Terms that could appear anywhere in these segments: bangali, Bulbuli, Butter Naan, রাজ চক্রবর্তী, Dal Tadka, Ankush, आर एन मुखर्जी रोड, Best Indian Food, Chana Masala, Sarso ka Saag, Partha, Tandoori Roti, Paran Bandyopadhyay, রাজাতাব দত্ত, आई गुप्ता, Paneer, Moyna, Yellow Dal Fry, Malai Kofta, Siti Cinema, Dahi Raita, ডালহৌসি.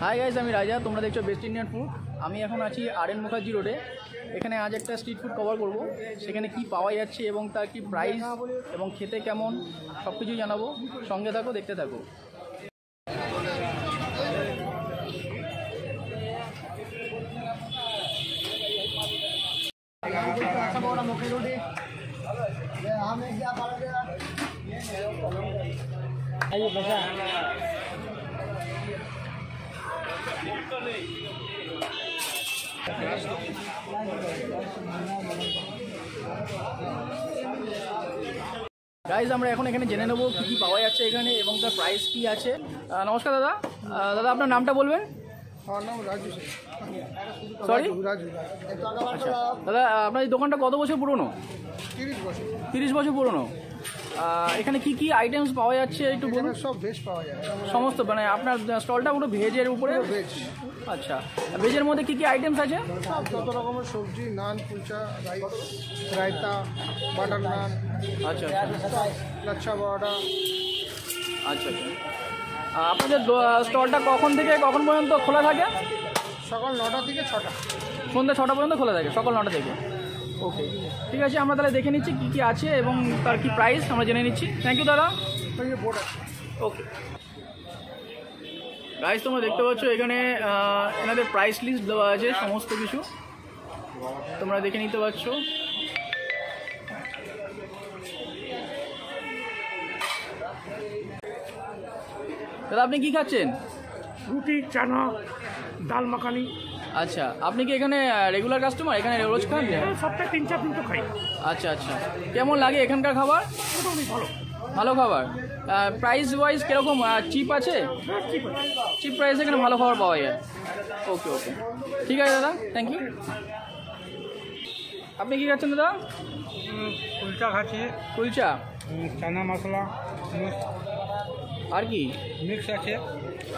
Hi guys आमी राजा तुम्हारा देखो बेस्ट इंडियन फूड। आमी एखन आछि आर एन मुखर्जी रोडे। एखाने आज एक स्ट्रीट फूड कवर करब, सेखाने कि पावा जाच्छे एबं तार कि प्राइस एबं खेते केमन सबकिछु जानाबो। संगे थाको, देखते थाको। गाइस आमरा एखन एखाने जेने नेब कि कि पावा जाच्छे एखाने एबं तार प्राइस कि आछे। नमस्कार दादा, दादा आपनार नामटा बोलबेन? আমার নাম রাজু। সরি রাজু। আচ্ছা দাদা, আপনার এই দোকানটা কত বছর পুরনো? 30 বছর। 30 বছর পুরনো। এখানে কি কি আইটেমস পাওয়া যাচ্ছে একটু বলুন। সব ভেজ পাওয়া যায় সমস্ত, মানে আপনার স্টলটা পুরো ভেজের উপরে। ভেজ। আচ্ছা, ভেজের মধ্যে কি কি আইটেমস আছে? সব কত রকমের সবজি, নান, কুলচা, রাইস, রায়তা, বাটার নান। আচ্ছা, লাচ্ছা বড়া। আচ্ছা, আপনাদের স্টলটা কখন থেকে কখন পর্যন্ত খোলা থাকে? সকাল 9টা থেকে 6টা, সন্ধ্যা 6টা পর্যন্ত খোলা থাকে, সকাল 9টা থেকে। ওকে ঠিক আছে, আমরা তাহলে দেখে নিচ্ছি কী কী আছে এবং তার কী প্রাইস আমরা জেনে নিচ্ছি। থ্যাংক ইউ দাদা। ওকে গাইস, তোমরা দেখতে পাচ্ছ এখানে এনাদের প্রাইস লিস্ট দেওয়া আছে, সমস্ত কিছু তোমরা দেখে নিতে পারছ। দাদা আপনি কি খাচ্ছেন? রুটি, চানা, ডাল মাখানি। আচ্ছা, আপনি কি এখানে রেগুলার কাস্টমার? এখানে রোজ খান? সপ্তাহে 3-4 দিন তো খাই। আচ্ছা আচ্ছা, কেমন লাগে এখানকার খাবার? মোটামুটি ভালো, ভালো খাবার। প্রাইস ওয়াইজ কীরকম? চিপ আছে? চিপ প্রাইস এখানে ভালো খাবার পাওয়া যায়। ওকে ওকে ঠিক আছে দাদা, থ্যাংক ইউ। আপনি কি খাচ্ছেন দাদা? কুলচা খাচ্ছি। কুলচা, চানা মশলা আর কি মিক্স আছে?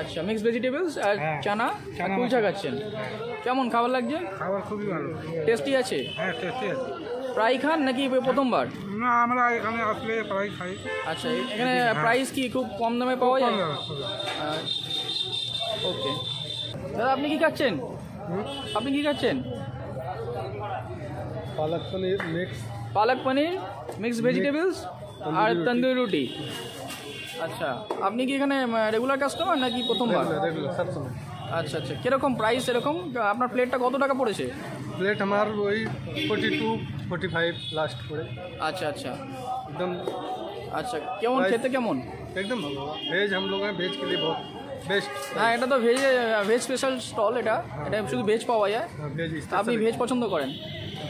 আচ্ছা, মিক্স ভেজিটেবলস আর চানা আর কুলচা খাচ্ছেন। কেমন খাবার লাগছে? খাবার খুবই ভালো। টেস্টি আছে? হ্যাঁ টেস্টি আছে। প্রায় খান নাকি প্রথমবার? না, আমরা এখানে আসলে প্রায় খাই। আচ্ছা, এখানে প্রাইস কি খুব কম দামে পাওয়া যায়? ওকে দাদা আপনি কি খাচ্ছেন? আপনি কি খাচ্ছেন? পালক paneer mix. Palak paneer mix vegetables और तंदूरी रोटी। अच्छा, आपनी कि এখানে রেগুলার কাস্টমার নাকি প্রথমবার? Regular customer. আচ্ছা আচ্ছা, কিরকম প্রাইস এরকম? আপনার প্লেটটা কত টাকা পড়েছে? প্লেট আমার ওই 42-45 লাস্ট পড়ে। আচ্ছা আচ্ছা, एकदम अच्छा। কেমন খেতে কেমন? एकदम ভালো। ভেজ हम लोग हैं, ভেজ के लिए बहुत बेस्ट। हाँ, এটা তো ভেজ ভেজ স্পেশাল স্টল, এটা এটা শুধু ভেজ পাওয়া যায়। আপনি ভেজ পছন্দ করেন?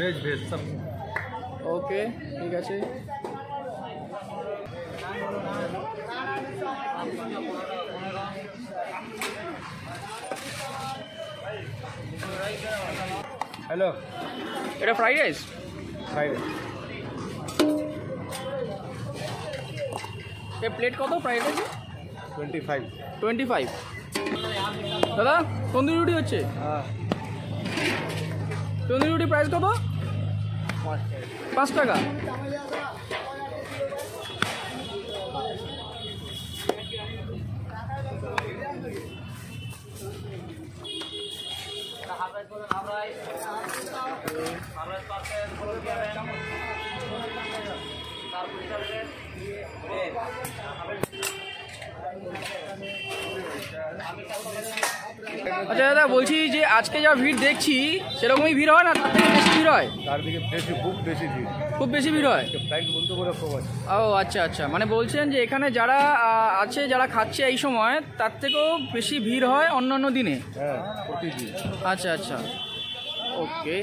ভেজ ভেজ सब। ओके ठीक है। हेलो, ये फ्राइड राइस। फ्राइड ये प्लेट कत? Fried rice 25। दादा तंदूरी रोटी होच्छे? हाँ, तंदूरी रोटी प्राइस कत? 5 টাকা। আচ্ছা দাদা বলছি যে আজকে যা ভিড় দেখছি সেরকমই ভিড় হয় না? বেশি ভিড় হয়? তার দিকে বেশি, খুব বেশি ভিড়। খুব বেশি ভিড় হয়? প্রায় বন্ধ করে খুব আছে। ও আচ্ছা আচ্ছা, মানে বলছেন যে এখানে যারা আছে যারা খাচ্ছে এই সময় তার থেকেও বেশি ভিড় হয় অন্যান্য দিনে? হ্যাঁ প্রতিদিন। আচ্ছা আচ্ছা ওকে।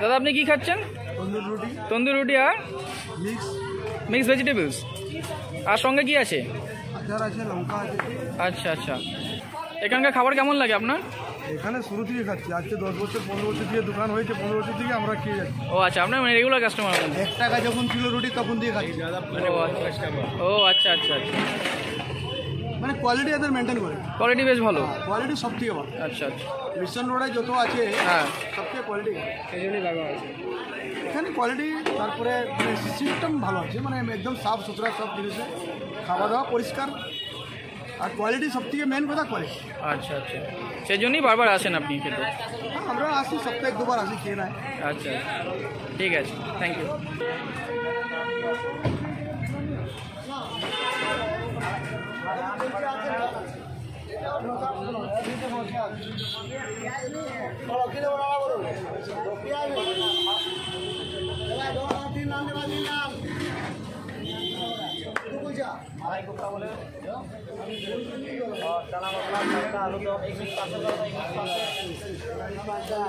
দাদা আপনি কি খাচ্ছেন? তন্দুরি রুটি। তন্দুরি রুটি আর মিক্স মিক্স ভেজিটেবলস আর সঙ্গে কি আছে? আচ্ছা আচ্ছা, এখানকার খাবার কেমন লাগে আপনার? এখানে শুরু থেকে খাচ্ছি, আজকে 10 বছর 15 বছর দিয়ে দোকান হয়েছে, 15 বছর থেকে আমরা খেয়ে যাচ্ছি। ও আচ্ছা, আপনার মানে রেগুলার কাস্টমার? 1 টাকা যখন ছিল রুটি তখন দিয়ে খাচ্ছি। ও আচ্ছা আচ্ছা আচ্ছা। মানে কোয়ালিটি এদের মেইনটেইন করে কোয়ালিটি বেশ ভালো কোয়ালিটি সবথেকে ভালো আচ্ছা আচ্ছা মিশন রোডে যত আছে হ্যাঁ সবথেকে কোয়ালিটি সেইজন্যই লাগা আছে এখানে কোয়ালিটি তারপরে মানে সিস্টেম ভালো আছে মানে একদম সাফ সুতরা সব জিনিস খাওয়া দাওয়া পরিষ্কার আর কোয়ালিটি সবথেকে মেইন কথা কোয়ালিটি আচ্ছা আচ্ছা সেইজন্যই বারবার আসেন আপনি খেতে আমরা আসি সপ্তাহে দুবার আসি খেয়ে না আচ্ছা ঠিক আছে থ্যাংক ইউ आई गुप्ता बोले और चना मसाला आलू दो चना मसाला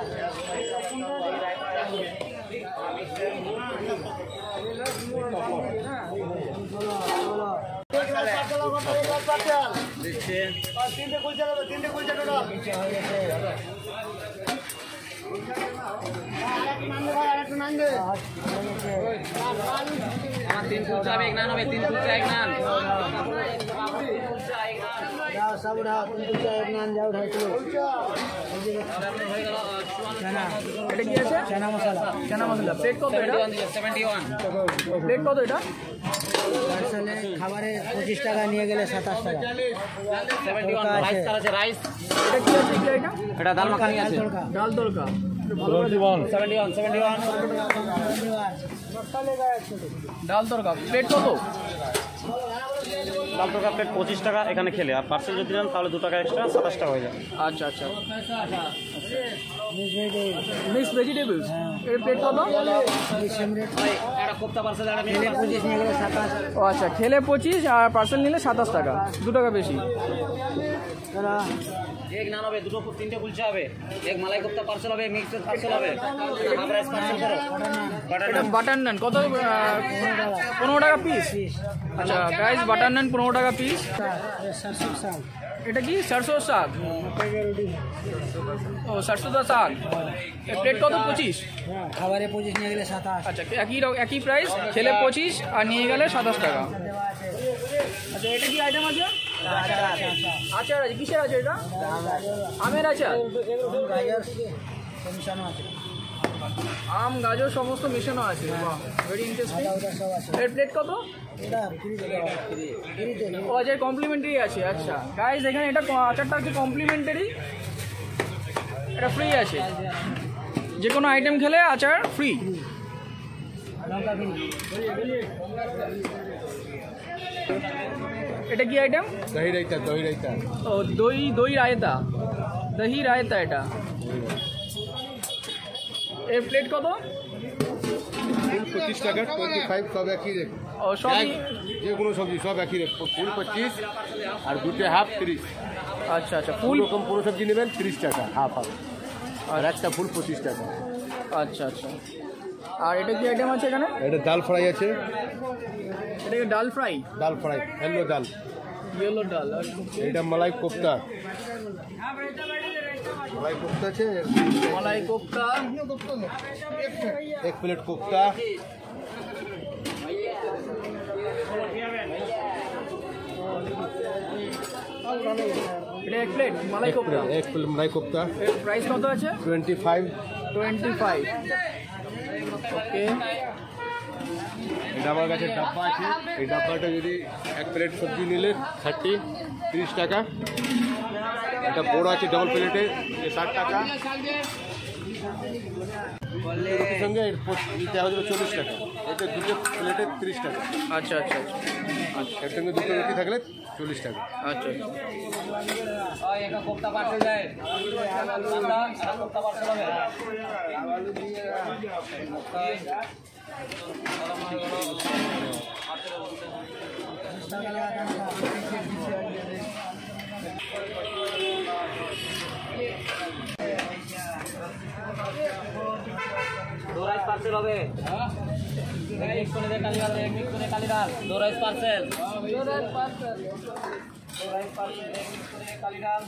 प्लेट कत प्लेट कत খাবারে 25 টাকা নিয়ে গেলে 27 টাকা 22 টাকা আছে রাইস এটা কি আছে কি এটা এটা ডাল মাখানি আছে ডাল তড়কা 71 ডাল তড়কা প্লেট কত ডাল তড়কা প্লেট 25 টাকা এখানে খেলে আর পার্সেল যদি নেন তাহলে 2 টাকা এক্সট্রা 27 টাকা হয়ে যায় আচ্ছা আচ্ছা মিক্স ভেজিটেবলস এর প্লেট কত এটা কোপ্তা পার্সেল এটা 25 নিয়ে গেলে 27 अच्छा खेले 25 और पार्सल नीले 27 टाका 2 टाका बेशी एक नान होबे दुटो तीनटे कुलचा होबे एक मलाई कोफ्ता पार्सल होबे मिक्स पार्सल होबे हाफ राइस पार्सल करो बटर नान কত 15 টাকা পিস अच्छा गाइस बटर नान 15 টাকা পিস सरसों साग এটা কি सरसों साग ও सरसों साग एक प्लेट কত 25 हां খাবারে 25 নিয়ে গেলে 27 अच्छा একই প্রাইস খেলে 25 আর নিয়ে গেলে 27 টাকা अच्छा এটা কি আইটেম আছে আচার আছে কিসের আছে এটা আমের আচার মিশানো আছে আম গাজর সমস্ত মিশানো আছে বাহ ভেরি ইন্টারেস্টিং এর প্লেট কত এটা 20 টাকা 20 টাকা ও যে কমপ্লিমেন্টারি আছে আচ্ছা गाइस এখানে এটা আচারটা কি কমপ্লিমেন্টারি এটা ফ্রি আছে যে কোনো আইটেম খেলে আচার ফ্রি লঙ্কা ফ্রি এটা কি আইটেম দই রায়তা ও দই রায়তা এটা এর প্লেট কত 25 টাকা 25 সব একই রেট ও সবই যে কোনো সবজি সব একই রেট ফুল 25 আর দুটো হাফ 30 আচ্ছা আচ্ছা ফুল কম পুরো সবজি নেবেন 30 টাকা হাফ হাফ আর একটা ফুল 25 টাকা আচ্ছা আচ্ছা আর এটা কি আইটেম আছে এখানে এটা ডাল ফ্রাই আছে এটা কি ডাল ফ্রাই ইয়েলো ডাল এটা मलाई কোফতা मलाई कोफ्ता छे मलाई कोफ्ता एक प्लेट कोफ्ता एक प्लेट मलाई कोफ्ता प्राइस কত আছে 25 ओके এটা আমার কাছে ডাব্বা আছে এই ডাব্বাটা যদি এক প্লেট সবজি নিলে 30 টাকা এটা বড় আছে ডাবল প্লেটে 60 টাকা বলে সঙ্গে এর এটা হলো 40 টাকা এটা দুটো প্লেটে 30 টাকা আচ্ছা আচ্ছা আচ্ছা এর সঙ্গে দুটো রুটি থাকলে 40 টাকা আচ্ছা আর একটা কোপ্তা পার্সেল যায় একটা কোপ্তা পার্সেল হবে আলু দিয়ে दो राइस पार्सल हो गए काली दाल दो राइस पार्सल काली दाल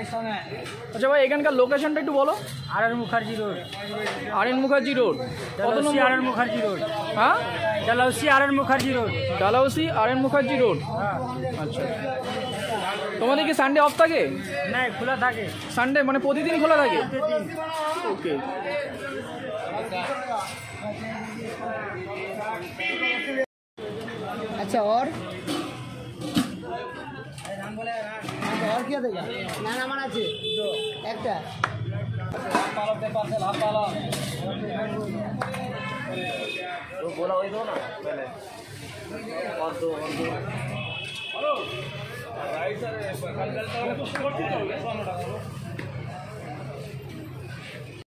अच्छा भाई एखान का लोकेशन एक बोलो। आर एन मुखर्जी रोड। आर एन मुखर्जी रोड। Dalhousie आर एन मुखर्जी रोड। हाँ Dalhousie आर एन मुखर्जी रोड। Dalhousie आर एन मुखर्जी रोड। अच्छा तुम्हारे कि सान्डे अफ थे ना खोला थे सान्डे मैं प्रतिदिन खोला थे। ओके अच्छा और क्या देगा नाना माना चाहिए एक बोला वही दो ना पहले और दो राइट सर।